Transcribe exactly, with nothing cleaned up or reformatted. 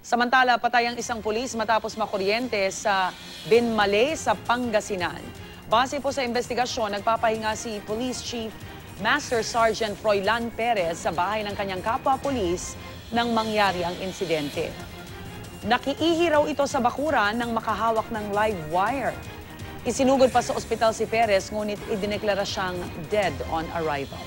Samantala, patay ang isang pulis matapos makuryente sa Binmaley sa Pangasinan. Base po sa investigasyon, nagpapahinga si Police Chief Master Sergeant Froylan Perez sa bahay ng kanyang kapwa-pulis nang mangyari ang insidente. Nakiihi raw ito sa bakuran nang makahawak ng live wire. Isinugod pa sa ospital si Perez, ngunit idineklara siyang dead on arrival.